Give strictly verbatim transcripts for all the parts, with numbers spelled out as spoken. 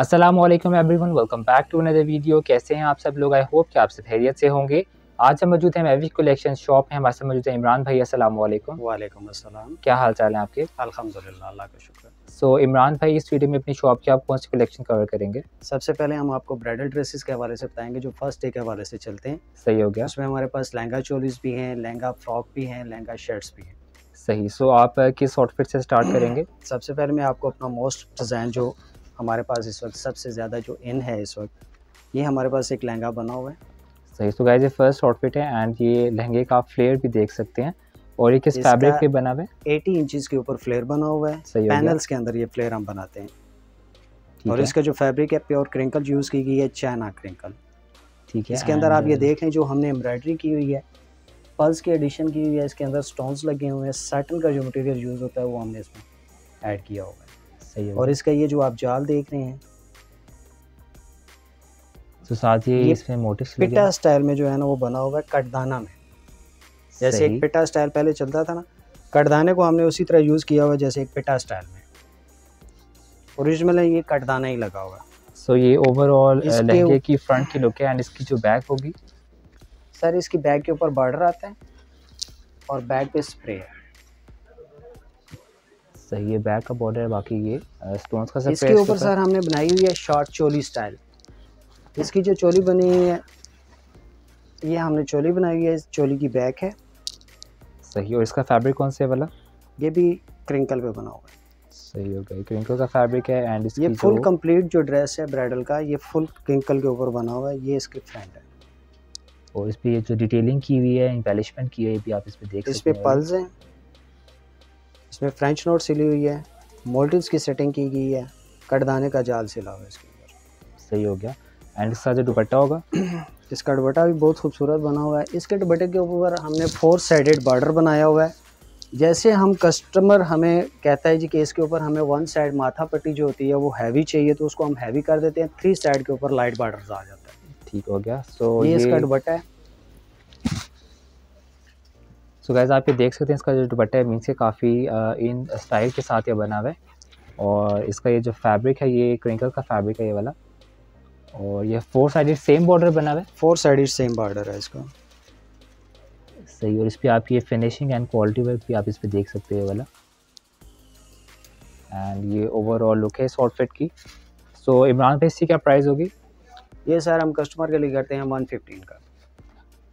अस्सलामुअलैकुम everyone, welcome back to another video. कैसे हैं आप सब लोग? आई होप कि आप सब खैरियत से होंगे। आज हम मौजूद हैं मैविश कलेक्शन शॉप में। हमारे साथ मौजूद है इमरान भाई। अस्सलामुअलैकुम। वालेकुम अस्सलाम। क्या हाल चाल है आपके? अल्हम्दुलिल्लाह, अल्लाह का शुक्र। सो so, इमरान भाई, इस वीडियो में अपनी शॉप की आप कौन सी कलेक्शन कवर करेंगे? सबसे पहले हम आपको ब्राइडल ड्रेसेस के हवाले से बताएंगे जो फर्स्ट डे के हवाले से चलते हैं। सही हो गया। उसमें हमारे पास लहंगा चोलीस भी हैं, लहंगा फ्रॉक भी हैं, लहंगा शर्ट्स भी हैं। सही। सो आप किस आउटफिट से स्टार्ट करेंगे? सबसे पहले मैं आपको अपना मोस्ट डिज़ाइन जो हमारे पास इस वक्त सबसे ज़्यादा जो इन है इस वक्त, ये हमारे पास एक लहंगा बना हुआ है। सही। तो गाइस, ये फर्स्ट आउटफिट है एंड ये लहंगे का फ्लेयर भी देख सकते हैं। और ये किस फैब्रिक पे बना हुआ है? अस्सी इंचेस के ऊपर फ्लेयर बना हुआ है। सही। पैनल्स के अंदर ये फ्लेयर हम बनाते हैं। और है। इसका जो फैब्रिक है प्योर क्रिंकल यूज़ की गई है, चाइना क्रिंकल। ठीक है। इसके अंदर आप ये देख लें जो हमने एम्ब्रॉयडरी की हुई है, पल्स की एडिशन की हुई है, इसके अंदर स्टोन्स लगे हुए हैं, साटन का जो मटेरियल यूज़ होता है वो हमने इसमें ऐड किया हुआ है। और इसका ये जो आप जाल देख रहे हैं तो साथ ये, ये इसमें मोटिव्स पिटा स्टाइल में जो है ना वो बना हुआ है कटदाना में। जैसे एक पिटा स्टाइल पहले चलता था ना, कटदाने को हमने उसी तरह यूज़ किया हुआ है जैसे एक पिटा स्टाइल में। ओरिजिनल ये कटदाना ही लगा हुआ। सो so, ये ओवरऑल लहंगे की फ्रंट की लुक है। एंड इसकी जो बैक होगी सर, इसकी बैक के ऊपर बॉर्डर आता है और बैक पे स्प्रे है। सही है। बैक का बॉर्डर है, बाकी ये स्टोन्स का। इसके ऊपर सर हमने बनाई हुई है शॉर्ट चोली स्टाइल। इसकी जो चोली बनी हुई है ये हमने चोली बनाई हुई है, चोली की बैक है। सही। और इसका फैब्रिक कौन से वाला? ये भी क्रिंकल पे बना हुआ है। सही हो गया। क्रिंकल का फैब्रिक है। एंड ये फुल कंप्लीट जो ड्रेस है ब्राइडल का, ये फुल क्रिंकल के ऊपर बना हुआ है। ये इसकी फ्रंट है और इस पर ये जो डिटेलिंग की हुई है, एम्बेलिशमेंट की है, ये भी आप इस पर देख सकते हैं। इस पर पर्ल्स हैं, इसमें फ्रेंच नोट सिली हुई है, मोटिव्स की सेटिंग की गई है, कटदाने का जाल सिला हुआ है इसके अंदर। सही हो गया। एंड इसका जो दुपट्टा होगा, इसका दुपट्टा भी बहुत खूबसूरत बना हुआ है। इसके दुपट्टे के ऊपर हमने फोर साइडेड बॉर्डर बनाया हुआ है। जैसे हम कस्टमर हमें कहता है जी कि इसके ऊपर हमें वन साइड माथा पट्टी जो होती है वो हैवी चाहिए, तो उसको हम हैवी कर देते हैं, थ्री साइड के ऊपर लाइट बॉर्डर आ जाता है। ठीक हो गया। सो so, ये, ये इसका दुपट्टा है। सो so गाइस, आप ये देख सकते हैं इसका जो दुपट्टा है मीन से काफ़ी इन स्टाइल के साथ ये बना हुआ है। और इसका ये जो फैब्रिक है ये क्रिंकल का फैब्रिक है ये वाला। और ये फोर साइडेड सेम बॉर्डर बना हुआ है, फोर साइडेड सेम बॉर्डर है इसका। सही। और इस पर आपकी ये फिनिशिंग एंड क्वालिटी वर्क भी आप इस पर देख सकते हैं ये वाला। एंड ये ओवरऑल लुक है इस आउटफिट की। सो so, इमरान भाई, इसकी क्या प्राइस होगी? ये सर हम कस्टमर के लिए करते हैं वन फिफ्टीन का।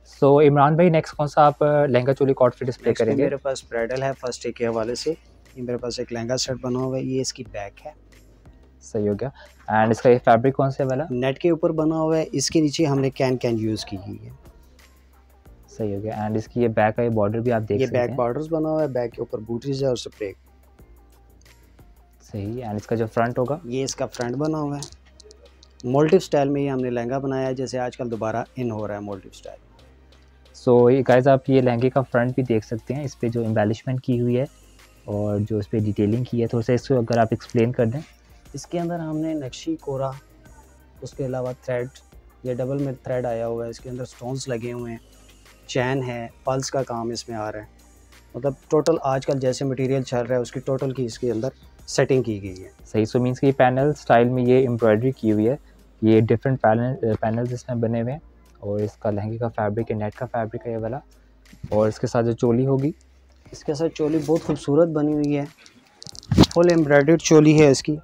सो so, इमरान भाई, नेक्स्ट कौन सा आप लहंगा चोली का आउटफिट डिस्प्ले करेंगे? मेरे पास ब्राइडल है फर्स्ट डे के हवाले से। ये मेरे पास एक लहंगा शर्ट बना हुआ है, ये इसकी बैक है। सही हो गया। एंड इसका ये फैब्रिक कौन से वाला? नेट के ऊपर बना हुआ है, इसके नीचे हमने कैन कैन यूज़ की है। सही हो गया। एंड इसकी ये बैक का ये बॉर्डर भी आप देख सकते हैं, ये बैक बॉर्डर बना हुआ है, बैक के ऊपर बूटीज है और स्प्रे। सही। एंड इसका जो फ्रंट होगा, ये इसका फ्रंट बना हुआ है। मोल्टिव स्टाइल में ये हमने लहंगा बनाया है, जैसे आजकल दोबारा इन हो रहा है मोल्टिव स्टाइल। सो so, ये गाइस, आप ये लहंगे का फ्रंट भी देख सकते हैं। इस पर जो एम्बेलिशमेंट की हुई है और जो इस पर डिटेलिंग की है, थोड़ा सा इसको अगर आप एक्सप्लेन कर दें। इसके अंदर हमने नक्शी कोरा, उसके अलावा थ्रेड, ये डबल में थ्रेड आया हुआ है, इसके अंदर स्टोन्स लगे हुए हैं, चैन है, पल्स का काम इसमें आ रहा है। मतलब टोटल आजकल जैसे मटेरियल चल रहा है उसकी टोटल की इसके अंदर सेटिंग की गई है। सही। सो मीन्स कि पैनल स्टाइल में ये एम्ब्रॉयडरी की हुई है, ये डिफरेंट पैनल पैनल्स इसमें बने हुए हैं। और इसका लहंगे का फैब्रिक है, नेट का फैब्रिक है ये वाला। और इसके साथ जो चोली होगी, इसके साथ चोली बहुत खूबसूरत बनी हुई है, फुल एम्ब्रॉयडर्ड चोली है इसकी।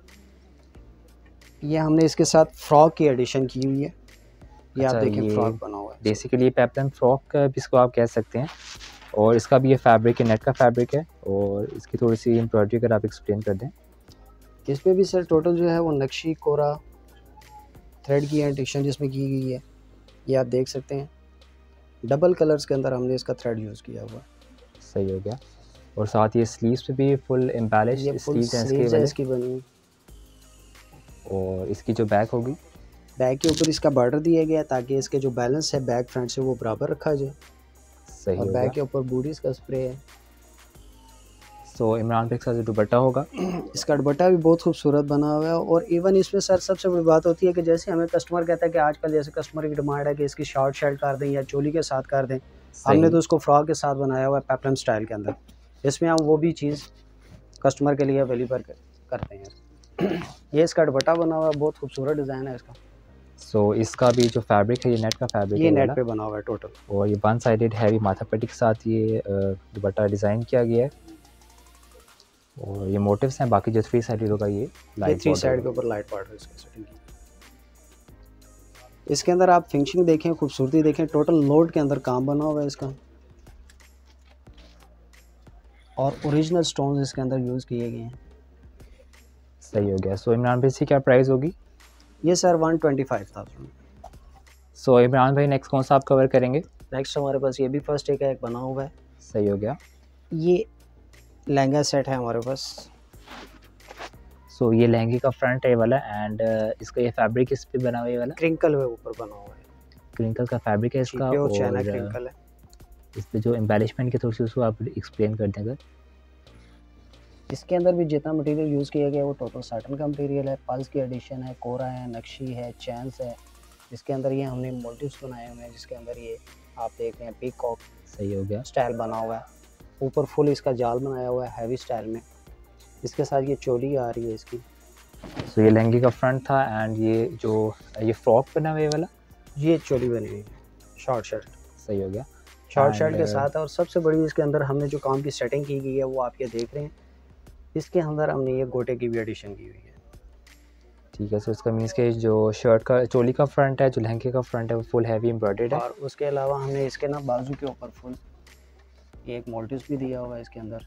ये हमने इसके साथ फ्रॉक की एडिशन की हुई है। ये अच्छा, आप देखें फ्रॉक बना हुआ है, बेसिकली पेप्लन फ्रॉक इसको आप कह सकते हैं। और इसका भी ये फैब्रिक है, नेट का फैब्रिक है। और इसकी थोड़ी सी एम्ब्रॉयडरी अगर आप एक्सप्लेन कर दें। इस पर भी सर टोटल जो है वो नक्शी कोरा थ्रेड की एडिशन जिसमें की गई है, ये आप देख सकते हैं। डबल कलर्स के अंदर हमने इसका थ्रेड यूज़ किया हुआ। सही हो गया। और साथ ये स्लीव्स पे भी फुल एम्बेलिश स्लीव्स हैं इसकी बनी। और इसकी जो बैक होगी, बैक के ऊपर इसका बॉर्डर दिया गया ताकि इसके जो बैलेंस है बैक फ्रंट से वो बराबर रखा जाए। सही। और बैक के ऊपर बूटीज का स्प्रे है। सो इमरान का जो दुपट्टा होगा, इसका दुपट्टा भी बहुत खूबसूरत बना हुआ है। और इवन इसमें सर सबसे बड़ी बात होती है कि जैसे हमें कस्टमर कहता है कि आजकल जैसे कस्टमर की डिमांड है कि इसकी शॉर्ट शर्ट कर दें या चोली के साथ कर दें, हमने तो उसको फ्रॉक के साथ बनाया हुआ है पेप्लम स्टाइल के अंदर। इसमें हम वो भी चीज़ कस्टमर के लिए अवेलेबल करते हैं। ये इसका दुपट्टा बना हुआ है, बहुत खूबसूरत डिज़ाइन है इसका। सो so, इसका भी जो फैब्रिक है ये नेट का फैब्रिक, ये नेट पे बना हुआ है टोटल, और ये वन साइडेड हैवी माथापट्टी के साथ ये दुपट्टा डिज़ाइन किया गया है। और ये मोटिव्स हैं, बाकी जो थ्री साइडेड होगा ये लाइट, थ्री साइड के ऊपर लाइट पार्ट है इसके। इसके अंदर आप फिनिशिंग देखें, खूबसूरती देखें, टोटल लोड के अंदर काम बना हुआ है इसका, और ओरिजिनल स्टोन्स इसके अंदर यूज़ किए गए हैं। सही हो गया। सो इमरान भाई इसकी क्या प्राइस होगी? ये sir one twenty five thousand. So Imran भाई नेक्स्ट कौन सा आप कवर करेंगे? नेक्स्ट हमारे पास ये भी फर्स्ट एक एक बना हुआ है। सही हो गया। ये लहंगा सेट है हमारे पास। सो so, ये लहंगे का फ्रंट है वाला, एंड इसका ये फैब्रिक इस पे बना हुआ है वाला क्रिंकल में ऊपर बना हुआ है, क्रिंकल का फैब्रिक है इसका, और चाइना क्रिंकल है इस पे। जो एम्बेलिशमेंट के थ्रू से उसको आप एक्सप्लेन कर दें। अगर इसके अंदर भी जितना मटेरियल यूज़ किया गया है वो टोटल साटन का मटेरियल है, पल्स की एडिशन है, कोरा है, नक्शी है, चैंस है। इसके अंदर ये हमने मोटिव्स बनाए हुए हैं, जिसके अंदर ये आप देख रहे हैं पीकॉक। सही हो गया। स्टाइल बना हुआ है, ऊपर फुल इसका जाल बनाया हुआ है हैवी स्टाइल में। इसके साथ ये चोली आ रही है इसकी। सो so, ये लहंगे का फ्रंट था, एंड ये जो ये फ्रॉक बना हुआ वाला, ये चोली बनी हुई है, शॉर्ट शर्ट। सही हो गया, शॉर्ट शर्ट के साथ। और सबसे बड़ी इसके अंदर हमने जो काम की सेटिंग की गई है वो आप ये देख रहे हैं। इसके अंदर हमने ये गोटे की भी एडिशन की हुई है। ठीक है। सो इसका मीन्स के जो शर्ट का चोली का फ्रंट है, जो लहंगे का फ्रंट है, वो फुल हैवी एम्ब्रॉयडर्ड है। और उसके अलावा हमने इसके ना बाजू के ऊपर फुल ये एक मोटिव्स भी दिया हुआ है इसके अंदर,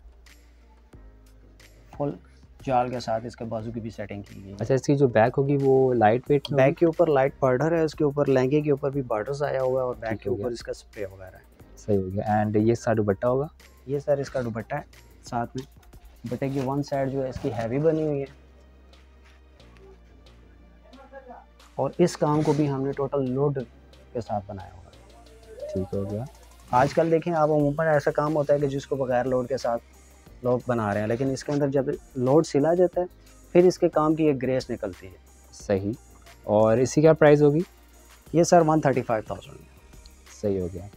फुल जाल के साथ इसके बाजू की भी सेटिंग की गई है। अच्छा, इसकी जो बैक होगी वो लाइट वेट, बैक के ऊपर लाइट बॉर्डर है, उसके ऊपर लहंगे के ऊपर भी बॉर्डर्स आया हुआ है, और बैक के ऊपर इसका स्प्रे वगैरह है। सही हो गया। एंड ये सारा दुपट्टा होगा, ये सर इसका दुपट्टा है साथ में। दुपट्टे की वन साइड जो है इसकी हैवी बनी हुई है, और इस काम को भी हमने टोटल लोड के साथ बनाया हुआ है। ठीक हो गया। आजकल देखें आप, अमूमन ऐसा काम होता है कि जिसको बगैर लोड के साथ लोग बना रहे हैं, लेकिन इसके अंदर जब लोड सिला जाता है फिर इसके काम की एक ग्रेस निकलती है। सही। और इसकी क्या प्राइस होगी? ये sir one thirty five thousand. सही हो गया।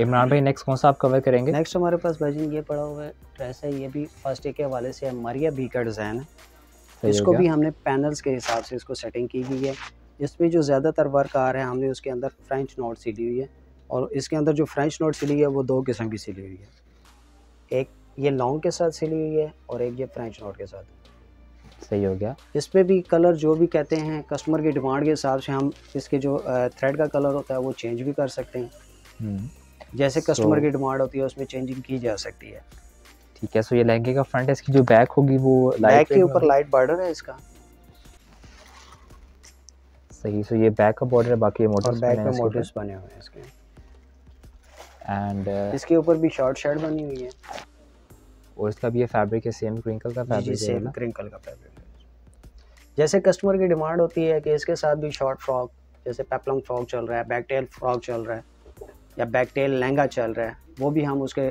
इमरान भाई नेक्स्ट कौन सा आप कवर करेंगे? नेक्स्ट हमारे पास भाईजी ये पड़ा हुआ है ड्रेस है, ये भी फर्स्ट एक के हवाले से है, मरिया बी का डिज़ाइन है। इसको भी हमने पैनल्स के हिसाब से इसको सेटिंग की गई है। इसमें जो ज़्यादातर वर्क आ रहा है हमने उसके अंदर फ्रेंच नोट सिली हुई है, और इसके अंदर जो फ्रेंच नोट सिली है वो दो किस्म की सिली हुई है, एक ये लॉन्ग के साथ सिली हुई है और एक ये फ्रेंच नोट के साथ। सही हो गया। इसमें भी कलर जो भी कहते हैं कस्टमर की डिमांड के हिसाब से हम इसके जो थ्रेड का कलर होता है वो चेंज भी कर सकते हैं, जैसे कस्टमर so, की डिमांड होती है उसमें चेंजिंग की जा सकती है। ठीक है। सो ये लहंगे का फ्रंट है, इसकी जो बैक होगी वो लाइट के ऊपर लाइट बॉर्डर है इसका। सही। सो ये बैक का बॉर्डर है, बाकी मोटिव्स बने हैं, मोटिव्स बने हुए हैं इसके। एंड uh, इसके ऊपर भी शॉर्ट शर्ट बनी हुई है, और इसका भी ये फैब्रिक है सेम क्रिंकल का फैब्रिक है, सेम क्रिंकल का फैब्रिक है। जैसे कस्टमर की डिमांड होती है कि इसके साथ भी शॉर्ट फ्रॉक, जैसे पेप्लम फ्रॉक चल रहा है, बैक टेल फ्रॉक चल रहा है, या बैक टेल लहंगा चल रहा है, वो भी हम उसके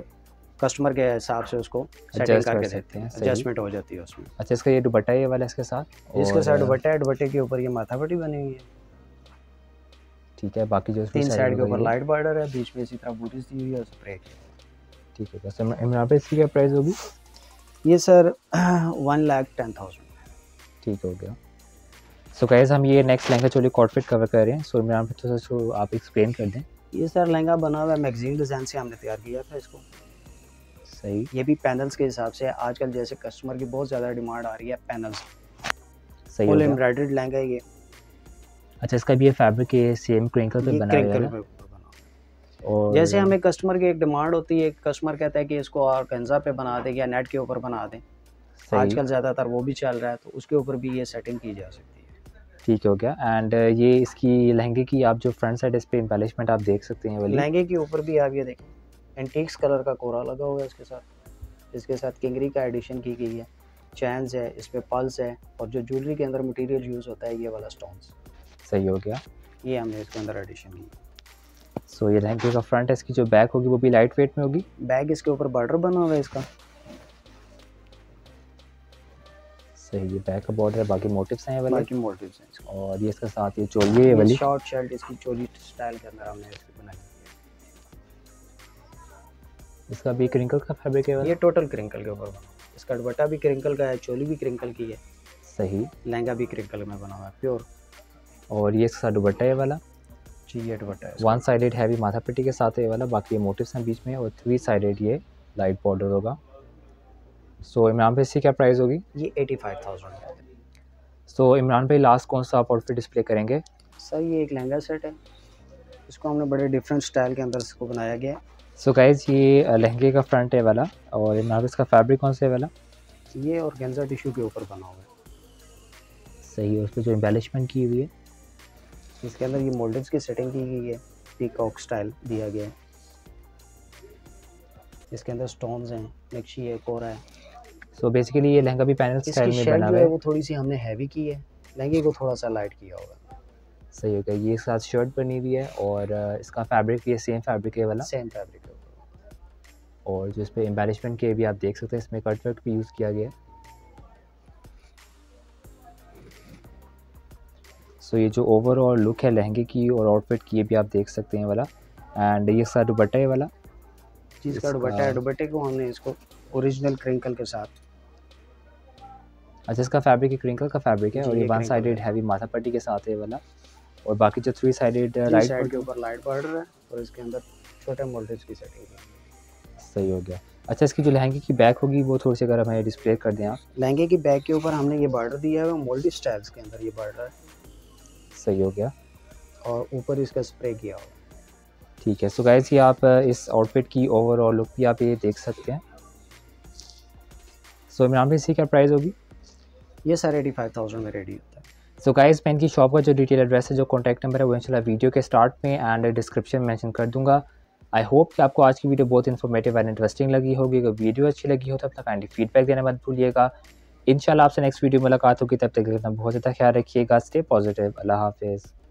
कस्टमर के हिसाब से उसको सेटिंग करके देते हैं, एडजस्टमेंट हो जाती है उसमें। अच्छा, इसका ये दुपट्टा ये वाला इसके साथ, इसके साथ दुपट्टा है, दुपट्टे के ऊपर ये माथापट्टी बनी हुई है। ठीक है। बाकी जो तीन साइड के ऊपर लाइट बॉर्डर है, बीच में इसी तरह बूटीज दी हुई है, स्प्रे। ठीक है। तो इमरान पे इसकी क्या प्राइस होगी? ये sir one lakh ten thousand. ठीक हो गया। सो गाइस हम ये नेक्स्ट लहंगा चोली कॉटफिट कवर कर रहे हैं। सो इमरान पे थोड़ा सा आप एक्सप्लेन कर दें। ये सर लहंगा बना हुआ है मैगजीन डिज़ाइन से, हमने तैयार किया था इसको। सही। ये भी पैनल्स के हिसाब से, आजकल जैसे कस्टमर की बहुत ज़्यादा डिमांड आ रही है पैनल्स। सही। फुल एम्ब्रॉयडर्ड लहंगा है ये। अच्छा, इसका भी ये फैब्रिक है सेम क्रिंकल पे बना हुआ है। और जैसे हमें कस्टमर की एक डिमांड होती है, कस्टमर कहता है कि इसको और ऑर्गेन्जा पे बना दें या नेट के ऊपर बना दें, आजकल ज़्यादातर वो भी चल रहा है, तो उसके ऊपर भी ये सेटिंग की जा सकती है। ठीक हो गया। एंड ये इसकी लहंगे की आप जो फ्रंट साइड इस पे एम्बेलिशमेंट आप देख सकते हैं वाली, लहंगे के ऊपर भी आप ये देखें एंटीक्स कलर का कोरा लगा हुआ है इसके साथ। इसके साथ किंगरी का एडिशन की गई है, चैन्स है, इस पे पल्स है, और जो ज्वेलरी के अंदर मटेरियल यूज़ होता है ये वाला स्टोन्स। सही हो गया। ये हमने इसके अंदर एडिशन की। सो so, ये लहंगे का फ्रंट है, इसकी जो बैक होगी वो भी लाइट वेट में होगी, बैक इसके ऊपर बॉर्डर बना हुआ है इसका। सही। ये बैक का बॉर्डर है, बाकी मोटिव्स हैं वाले, बाकी मोटिव्स हैं। और ये इसके साथ ये चोली है वाली, शॉर्ट शर्ट इसकी चोली स्टाइल के अंदर हमने इसकी बनाई है। इसका भी क्रिंकल का फैब्रिक है वाला, ये टोटल क्रिंकल के ऊपर बना। इसका दुपट्टा भी क्रिंकल का है, चोली भी क्रिंकल की है। सही। लहंगा भी क्रेप कलर में बना हुआ है प्योर। और ये इसके साथ दुपट्टा है वाला जी, ये दुपट्टा है वन साइडेड हैवी माथा पट्टी के साथ ये वाला, बाकी ये मोटिव्स हैं बीच में, और थ्री साइडेड ये लाइट बॉर्डर होगा। सो इमरान भाई इसकी क्या प्राइस होगी? ये eighty five thousand. So Imran भाई लास्ट कौन सा आप आउटफिट डिस्प्ले करेंगे? सर ये एक लहंगा सेट है, इसको हमने बड़े डिफरेंट स्टाइल के अंदर इसको बनाया गया है। सो so गाइज ये लहंगे का फ्रंट है वाला, और इमरान भाई इसका फैब्रिक कौन सा है वाला? ये ऑर्गेन्जा टिश्यू के ऊपर बना हुआ है सही, और उस पर जो एम्बेलिशमेंट की हुई है इसके अंदर, ये मोल्डिव्स की सेटिंग की गई है, पीकॉक स्टाइल दिया गया है इसके अंदर, स्टोन्स हैं, नक्शी है, कोरा है। सो so बेसिकली ये लहंगा भी पैनल स्टाइल में बना हुआ है, वो थोड़ी सी हमने हैवी की है, लहंगे को थोड़ा सा लाइट किया होगा सही होगा। ये साथ शर्ट बनी हुई है, और इसका फैब्रिक ये सेम फैब्रिक है वाला, सेम फैब्रिक है, और जो इस पर एम्बेलिशमेंट के भी आप देख सकते हैं, इसमें कट वर्क भी यूज़ किया गया है। सो ये जो ओवरऑल लुक है लहंगे की और आउटफिट की, ये भी आप देख सकते हैं वाला। एंड ये इसका दुपट्टा है वाला, इसका दुपट्टा है, दुपट्टे को हमने इसको ओरिजिनल क्रिंकल के साथ, अच्छा इसका फैब्रिक क्रिंकल का फैब्रिक है, और ये वन साइडेड हैवी माथा पट्टी के साथ है वाला, और बाकी जो थ्री साइडेड लाइट साइड के ऊपर लाइट बॉर्डर है, और इसके अंदर छोटे मोल्डेज की सेटिंग है सही हो गया। अच्छा इसकी जो लहंगे की बैक होगी वो थोड़ी सी अगर हमें डिस्प्ले कर दें आप। लहंगे की बैक के ऊपर हमने ये बॉर्डर दिया है, मोल्डेड स्टाइल्स के अंदर ये बॉर्डर है सही हो गया, और ऊपर इसका स्प्रे किया हुआ ठीक है। सो गाइस ये आप इस आउटफिट की ओवरऑल लुक भी आप ये देख सकते हैं। सो इमरान भाई इसकी क्या प्राइस होगी? ये सर एटी फाइव थाउजेंड में रेडी होता है। सो गाइस मैं इनकी शॉप का जो डिटेल एड्रेस है, जो कॉन्टैक्ट नंबर है, वो इंशाल्लाह वीडियो के स्टार्ट में एंड डिस्क्रिप्शन में मेंशन कर दूंगा। आई होप कि आपको आज की वीडियो बहुत इन्फॉर्मेटिव एंड इंटरेस्टिंग लगी होगी। अगर वीडियो अच्छी लगी हो तो अपना काइंडली फीडबैक देना मत भूलिएगा। इंशाल्लाह आपसे नेक्स्ट वीडियो मुलाकात होगी, तब तक अपना बहुत ज़्यादा ख्याल रखिएगा। स्टे पॉजिटिव, अल्लाह हाफिज़।